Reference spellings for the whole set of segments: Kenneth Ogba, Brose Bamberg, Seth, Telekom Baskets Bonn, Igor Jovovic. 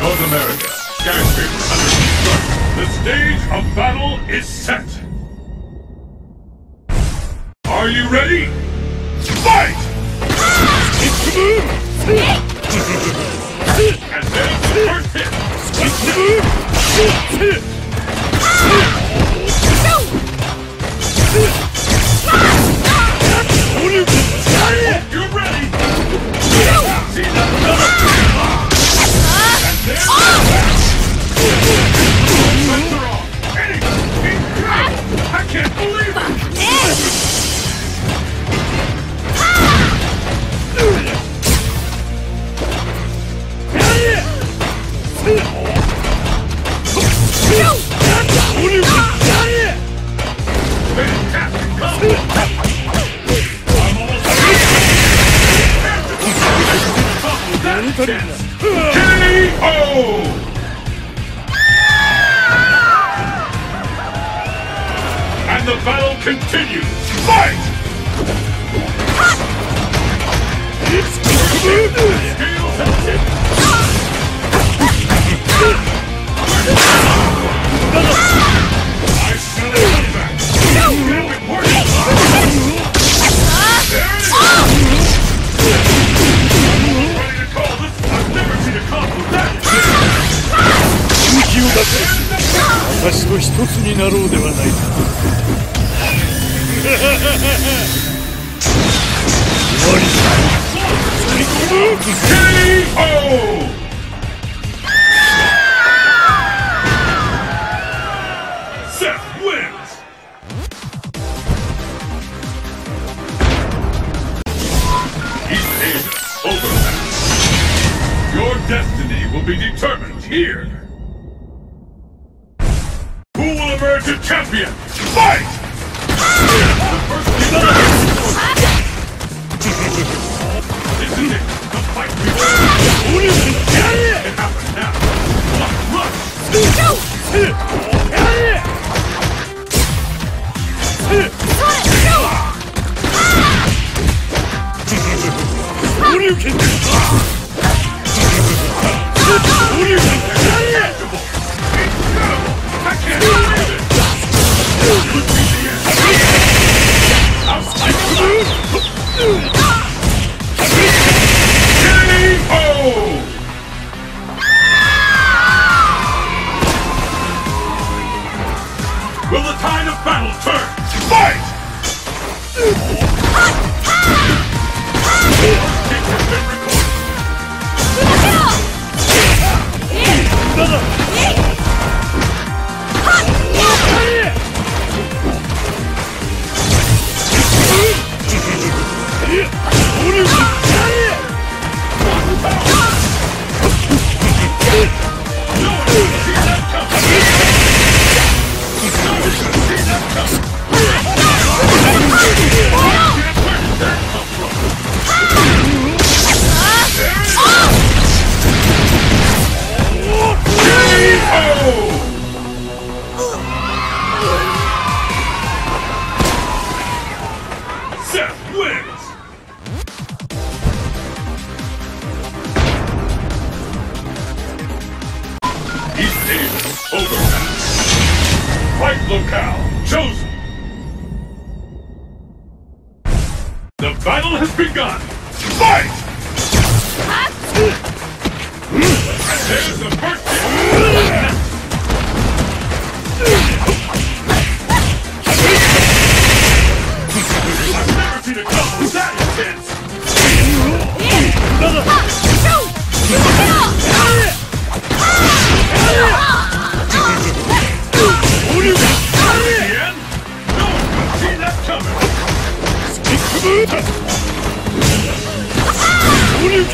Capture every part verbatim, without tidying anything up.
North America, skyscraper under construction. The stage of battle is set. Are you ready? Fight! It's the move! And then the first hit! It's the move! Hit! You're ready! See that another! I can't believe it! K O! The battle continues! Fight! K O! Seth wins! East Asia overlaps. Your destiny will be determined here. Who will emerge a champion? Fight! All you can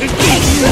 do!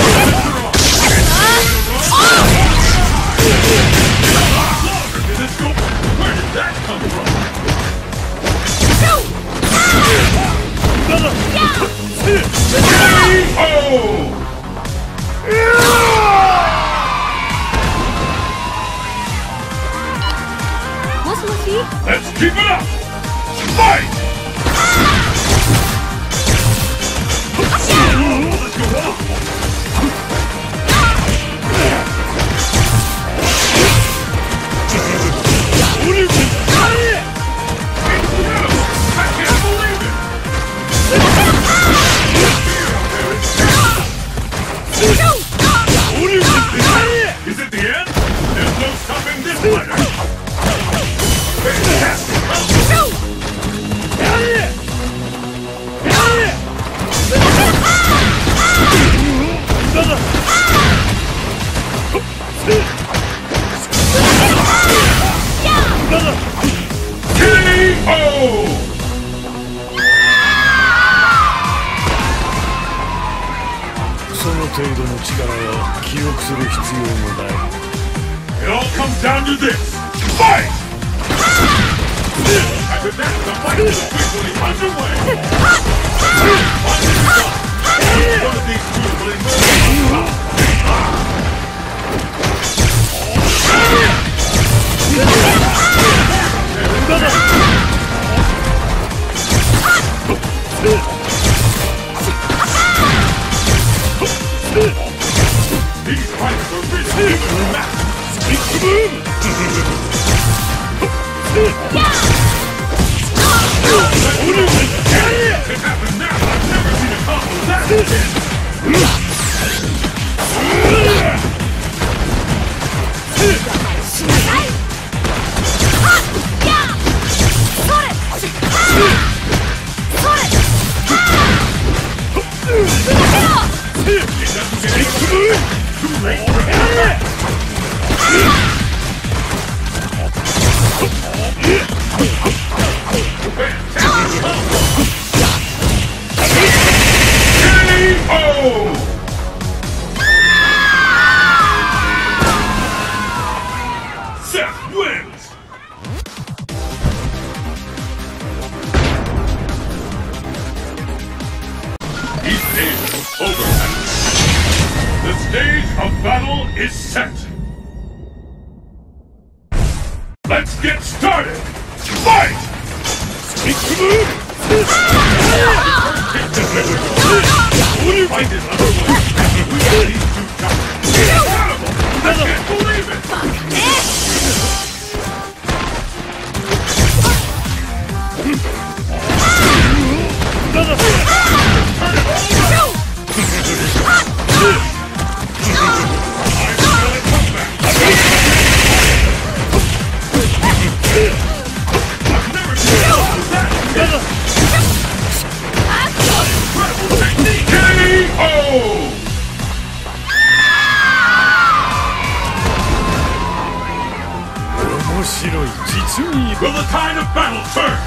その程度の力は記憶する必要もない。 It all comes down to this. Fight! After that, the fight is officially underway. Watch it stop. One of these two will emerge. These fights are really massive. Big boom! It happened now! I've never seen a combo that big! It doesn't get any too late for him! It K O! Seth wins! Each stage is over. The stage of battle is set. Let's get started! Fight! Speak to move! Fight is otherwise happy we got these two doctors. It's incredible! I can't believe it! Will the tide of battle turn?